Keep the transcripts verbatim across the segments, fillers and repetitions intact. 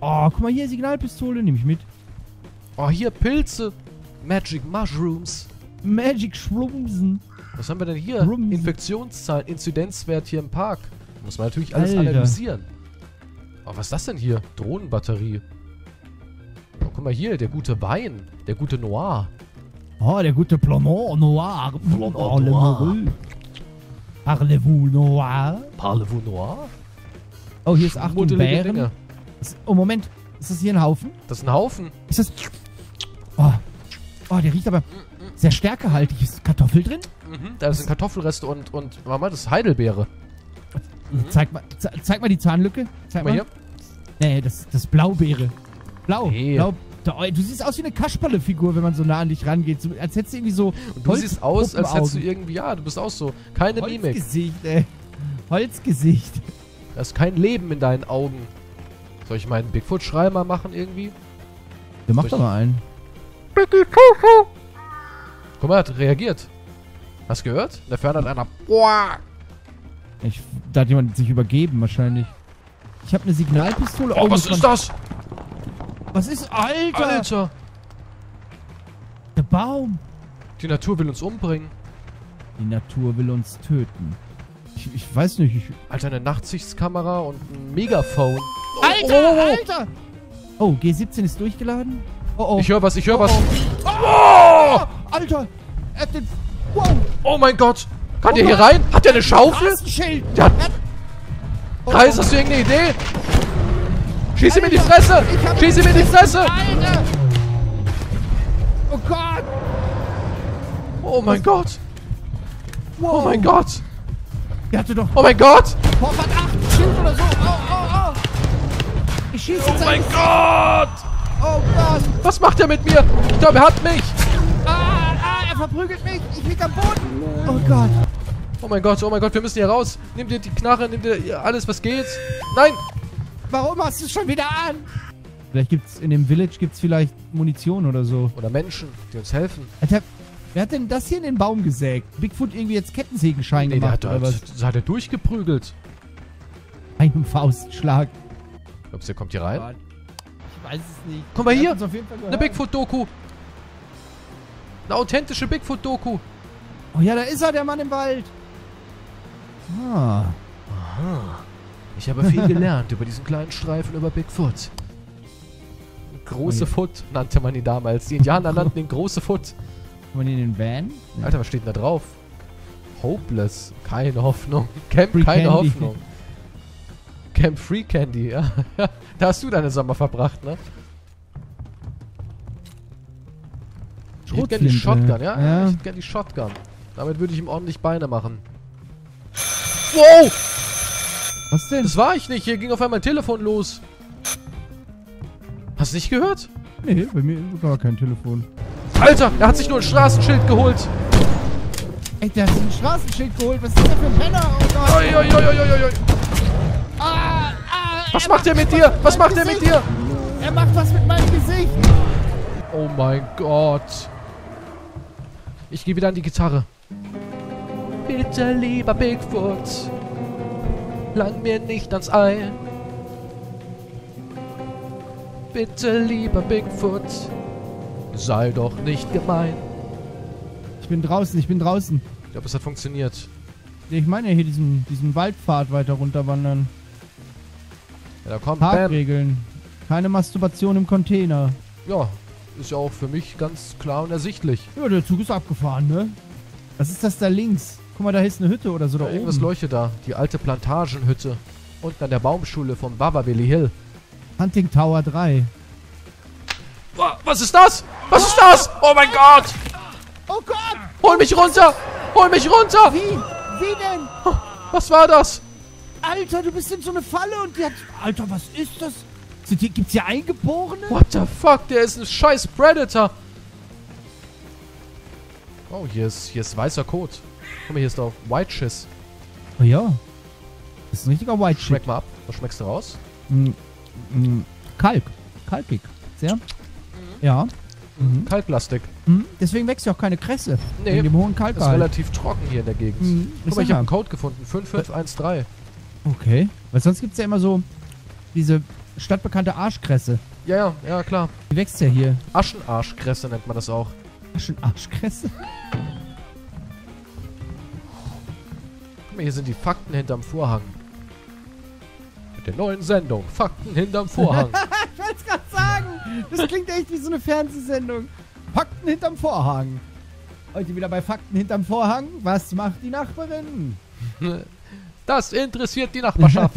Oh, guck mal hier, Signalpistole, nehme ich mit. Oh, hier Pilze. Magic Mushrooms. Magic Schrumpsen. Was haben wir denn hier? Rumsen. Infektionszahlen, Inzidenzwert hier im Park. Muss man natürlich alles Alter. analysieren. Oh, was ist das denn hier? Drohnenbatterie. Oh, guck mal hier, der gute Wein. Der gute Noir. Oh, der gute Planon Noir. Planon Noir. Parlez-vous Noir. Parlez-vous Noir? Oh, hier ist Achtung Bären. Oh, Moment. Ist das hier ein Haufen? Das ist ein Haufen. Ist das... Oh, oh der riecht aber sehr stärkehaltig. Ist Kartoffel drin? Mhm, da sind Kartoffelreste und, und... Warte mal, das ist Heidelbeere. Mhm. Zeig, mal, ze zeig mal die Zahnlücke. Zeig mal. mal. Hier. Nee, das ist Blaubeere. Blau. Nee. Blau. Du siehst aus wie eine Kasperle-Figur, wenn man so nah an dich rangeht. So, als hättest du irgendwie so... Und du Holz siehst aus, als hättest du irgendwie... Ja, du bist auch so. Keine Holzgesicht, Mimik. Holzgesicht, ey. Holzgesicht. Da ist kein Leben in deinen Augen. Soll ich meinen Bigfoot-Schrei mal machen irgendwie? Der macht doch mal einen. Guck mal, hat reagiert. Hast du gehört? In der Ferne hat einer... Ich, da hat jemand sich übergeben wahrscheinlich. Ich habe eine Signalpistole. Oh, oh was ist das? Was ist... Alter! Alter! Der Baum! Die Natur will uns umbringen. Die Natur will uns töten. Ich, ich weiß nicht, ich... Alter, eine Nachtsichtkamera und ein Megafon. Oh, Alter, oh, oh. Alter! Oh, G siebzehn ist durchgeladen. Oh, oh. Ich höre was, ich höre oh, was. Oh. Oh. Oh. Alter! Er hat den... Wow. Oh mein Gott! Kann oh der hier rein? Hat der eine Schaufel? Der hat... Oh. Kreis, hast du irgendeine Idee? Schieß ihm in die Fresse! Schieß ihm in die Fresse! Alter! Oh Gott! Oh mein Gott! Wow. Oh mein Gott! Der hatte doch... Oh mein Gott! Oh, hat acht Schild oder so! Oh, oh, oh! Ich schieße jetzt... Oh mein Gott! Oh Gott! Was macht er mit mir? Ich glaube, er hat mich! Ah, ah, er verprügelt mich! Ich lieg am Boden! Oh Gott! Oh mein Gott, oh mein Gott, wir müssen hier raus! Nimm dir die Knarre, nimm dir alles, was geht! Nein! Warum hast du es schon wieder an? Vielleicht gibt's in dem Village gibt's vielleicht Munition oder so. Oder Menschen, die uns helfen. Alter, wer hat denn das hier in den Baum gesägt? Bigfoot irgendwie jetzt Kettensägenschein nee, gemacht der hat, oder was? Das hat er durchgeprügelt. Einem Faustschlag. Glaubst du, der kommt hier rein? Ich weiß es nicht. Guck mal hier, eine Bigfoot-Doku. Eine authentische Bigfoot-Doku. Oh ja, da ist er, der Mann im Wald. Ah. Aha. Ich habe viel gelernt über diesen kleinen Streifen über Bigfoot. Große Foot nannte man ihn damals. Die Indianer nannten ihn Große Foot. Man ihn in den Van? Alter, was steht denn da drauf? Hopeless. Keine Hoffnung. Camp, Free keine Candy. Hoffnung. Camp Free Candy, ja. Da hast du deine Sommer verbracht, ne? Ich hätte gerne die Shotgun, ja? ja? Ich hätte gerne die Shotgun. Damit würde ich ihm ordentlich Beine machen. Wow! Was denn? Das war ich nicht. Hier ging auf einmal ein Telefon los. Hast du nicht gehört? Nee, bei mir war kein Telefon. Alter, er hat sich nur ein Straßenschild geholt. Ey, der hat sich ein Straßenschild geholt. Was ist der für ein Penner? Oh Gott. Oi, oi, oi, oi, oi. Ah, ah, was macht er mit dir? Was macht er mit dir? Er macht was mit meinem Gesicht. Oh mein Gott. Ich gehe wieder an die Gitarre. Bitte, lieber Bigfoot. Lang mir nicht ans Ei. Bitte, lieber Bigfoot, sei doch nicht gemein. Ich bin draußen, ich bin draußen. Ich glaube, es hat funktioniert. Ich meine ja hier diesen, diesen Waldpfad weiter runterwandern. Ja, da kommt Parkregeln. Keine Masturbation im Container. Ja, ist ja auch für mich ganz klar und ersichtlich. Ja, der Zug ist abgefahren, ne? Was ist das da links? Guck mal, da ist eine Hütte oder so ja, da oben. Irgendwas leuchtet da. Die alte Plantagenhütte. Unten an der Baumschule von Baba Willi Hill. Hunting Tower drei. Oh, was ist das? Was oh. ist das? Oh mein Gott! Oh Gott! Hol mich runter! Hol mich runter! Wie? Wie denn? Was war das? Alter, du bist in so eine Falle und die hat... Alter, was ist das? Gibt's hier Eingeborene? What the fuck? Der ist ein scheiß Predator. Oh, hier ist, hier ist weißer Kot. Guck mal, hier ist doch White Shiz. Oh ja. Das ist ein richtiger White Shiz. Schmeck mal ab. Was schmeckst du raus? Mm, mm, Kalk. Kalkig. Sehr. Mhm. Ja. Mhm. Kalkplastik. Mhm. Deswegen wächst ja auch keine Kresse. Nee. Wegen dem hohen Kalkgehalt. Ist relativ trocken hier in der Gegend. Mhm. Guck mal, ich habe einen Code gefunden. fünf fünf eins drei. Okay. Weil sonst gibt es ja immer so diese stadtbekannte Arschkresse. Ja, ja, ja, klar. Die wächst ja hier. Aschenarschkresse nennt man das auch. Aschenarschkresse? Guck mal, hier sind die Fakten hinterm Vorhang. Mit der neuen Sendung. Fakten hinterm Vorhang. Ich wollte es gerade sagen. Das klingt echt wie so eine Fernsehsendung. Fakten hinterm Vorhang. Heute wieder bei Fakten hinterm Vorhang. Was macht die Nachbarin? Das interessiert die Nachbarschaft.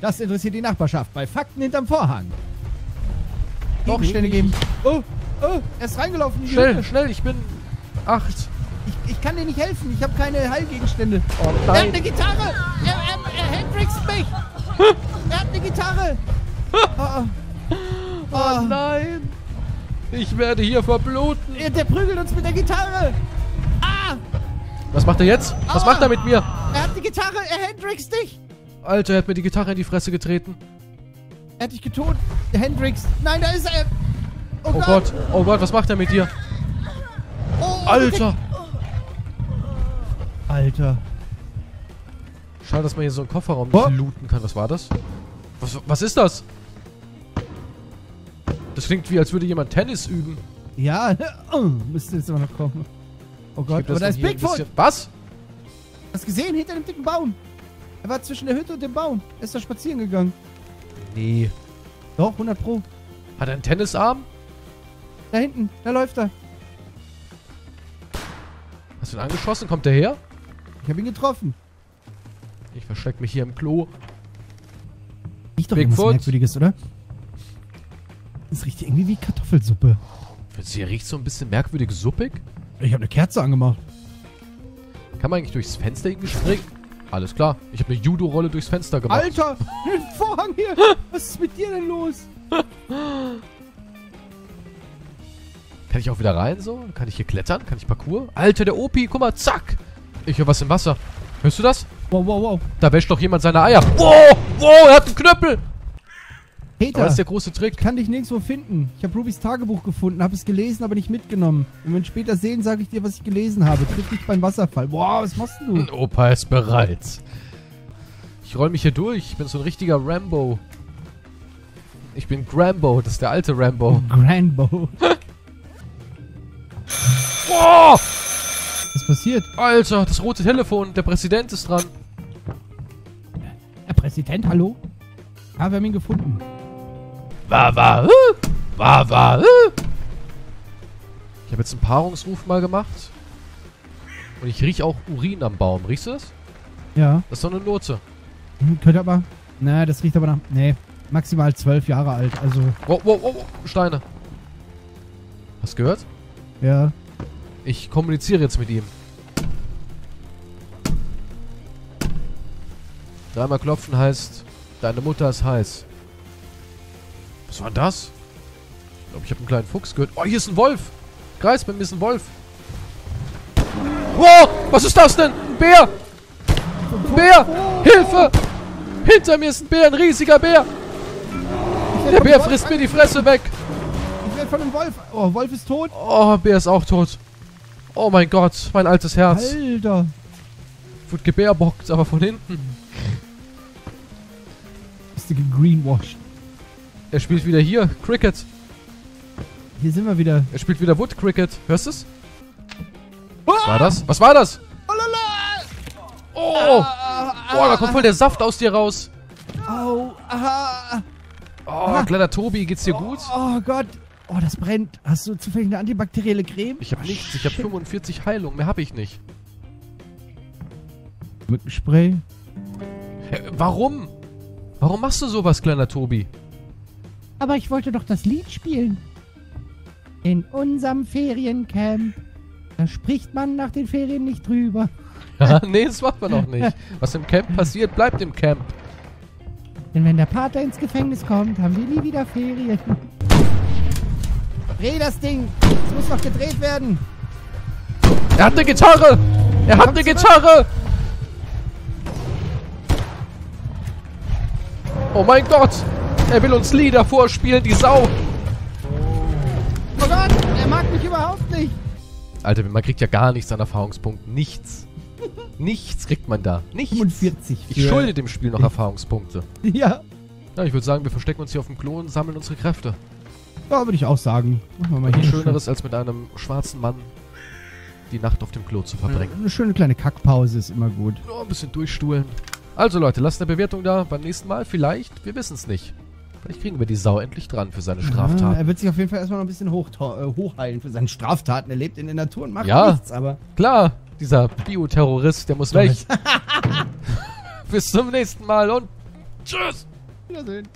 Das interessiert die Nachbarschaft. Bei Fakten hinterm Vorhang. Gegenstände geben. Oh, oh, er ist reingelaufen. In die schnell, Hütte. Schnell, ich bin acht. Ich, ich kann dir nicht helfen. Ich habe keine Heilgegenstände. Oh, er hat eine Gitarre. Er, er, er hendrickst mich. Er hat eine Gitarre. Oh, oh. Oh nein. Ich werde hier verbluten. Er, der prügelt uns mit der Gitarre. Ah. Was macht er jetzt? Was oh. macht er mit mir? Er hat die Gitarre. Er hendrickst dich. Alter, er hat mir die Gitarre in die Fresse getreten. Er hat dich getötet, Hendrix. Nein, da ist er. Oh, oh Gott. Gott, oh Gott, was macht er mit dir? Oh, Alter. Alter. Schade, dass man hier so einen Kofferraum oh. nicht looten kann. Was war das? Was, was ist das? Das klingt wie, als würde jemand Tennis üben. Ja, oh, müsste jetzt immer noch kommen. Oh Gott, aber da ist Bigfoot. Was? Hast du gesehen? Hinter dem dicken Baum. Er war zwischen der Hütte und dem Baum. Er ist da spazieren gegangen. Nee. Doch, hundert Pro. Hat er einen Tennisarm? Da hinten, da läuft er. Hast du ihn angeschossen? Kommt der her? Ich habe ihn getroffen. Ich verstecke mich hier im Klo. Riecht doch irgendwas Merkwürdiges, oder? Das riecht irgendwie wie Kartoffelsuppe. Findest du, hier riecht so ein bisschen merkwürdig suppig? Ich habe eine Kerze angemacht. Kann man eigentlich durchs Fenster irgendwie springen? Alles klar, ich habe eine Judo-Rolle durchs Fenster gemacht. Alter, den Vorhang hier! Was ist mit dir denn los? Kann ich auch wieder rein so? Kann ich hier klettern? Kann ich Parkour? Alter, der Opi, guck mal, zack! Ich höre was im Wasser. Hörst du das? Wow, wow, wow. Da wäscht doch jemand seine Eier. Wow, wow, er hat einen Knüppel! Peter, das ist der große Trick. Ich kann dich nirgendwo finden. Ich habe Rubys Tagebuch gefunden, habe es gelesen, aber nicht mitgenommen. Und wenn wir später sehen, sage ich dir, was ich gelesen habe. Triff dich beim Wasserfall. Boah, was machst du? Ein Opa ist bereit. Ich roll mich hier durch. Ich bin so ein richtiger Rambo. Ich bin Grambo. Das ist der alte Rambo. Grambo. Boah! Was passiert? Alter, das rote Telefon. Der Präsident ist dran. Herr Präsident, hallo? Ah, wir haben ihn gefunden. Baba, uh, Baba, uh. Ich habe jetzt einen Paarungsruf mal gemacht. Und ich rieche auch Urin am Baum. Riechst du das? Ja. Das ist doch eine Note. Hm, könnte aber... Ne, das riecht aber nach... Nee, maximal zwölf Jahre alt, also... Wow, wow, wow, Steine. Hast du gehört? Ja. Ich kommuniziere jetzt mit ihm. Dreimal klopfen heißt, deine Mutter ist heiß. Was war das? Ich glaube, ich habe einen kleinen Fuchs gehört. Oh, hier ist ein Wolf. Kreis, bei mir ist ein Wolf. Oh, was ist das denn? Ein Bär. Ein Bär. Hilfe. Hinter mir ist ein Bär, ein riesiger Bär. Der Bär frisst mir die Fresse weg. Ich werde von einem Wolf. Oh, Wolf ist tot. Oh, Bär ist auch tot. Oh mein Gott, mein altes Herz. Alter. Ich wurde gebärbockt, aber von hinten. Bist du gegreenwashed? Er spielt wieder hier Cricket. Hier sind wir wieder. Er spielt wieder Wood Cricket. Hörst du es? Was war das? Was war das? Oh! Boah, da kommt voll der Saft aus dir raus. Au! Oh, kleiner Tobi, geht's dir gut? Oh Gott! Oh, das brennt. Hast du zufällig eine antibakterielle Creme? Ich hab nichts. Ich hab fünfundvierzig Heilung. Mehr hab ich nicht. Mit dem Spray? Warum? Warum machst du sowas, kleiner Tobi? Aber ich wollte doch das Lied spielen. In unserem Feriencamp. Da spricht man nach den Ferien nicht drüber. Ja, nee, das macht man doch nicht. Was im Camp passiert, bleibt im Camp. Denn wenn der Pater ins Gefängnis kommt, haben wir nie wieder Ferien. Dreh das Ding. Es muss noch gedreht werden. Er hat eine Gitarre. Er hat eine Gitarre. Oh mein Gott. Er will uns Lieder vorspielen, die Sau. Oh Gott, er mag mich überhaupt nicht. Alter, man kriegt ja gar nichts an Erfahrungspunkten. Nichts. Nichts kriegt man da. Nichts. fünfundvierzig. Ich schulde dem Spiel noch Erfahrungspunkte. Ja. Ja, ich würde sagen, wir verstecken uns hier auf dem Klo und sammeln unsere Kräfte. Ja, würde ich auch sagen. Machen wir mal hier. Schöneres, als mit einem schwarzen Mann die Nacht auf dem Klo zu verbringen. Ja, eine schöne kleine Kackpause ist immer gut. Oh, ein bisschen durchstuhlen. Also Leute, lasst eine Bewertung da. Beim nächsten Mal vielleicht, wir wissen es nicht. Vielleicht kriegen wir die Sau endlich dran für seine Straftaten. Ja, er wird sich auf jeden Fall erstmal noch ein bisschen hoch, äh, hochheilen für seine Straftaten. Er lebt in der Natur und macht ja nichts, aber... Klar, dieser Bioterrorist, der muss weg. Bis zum nächsten Mal und tschüss. Wiedersehen.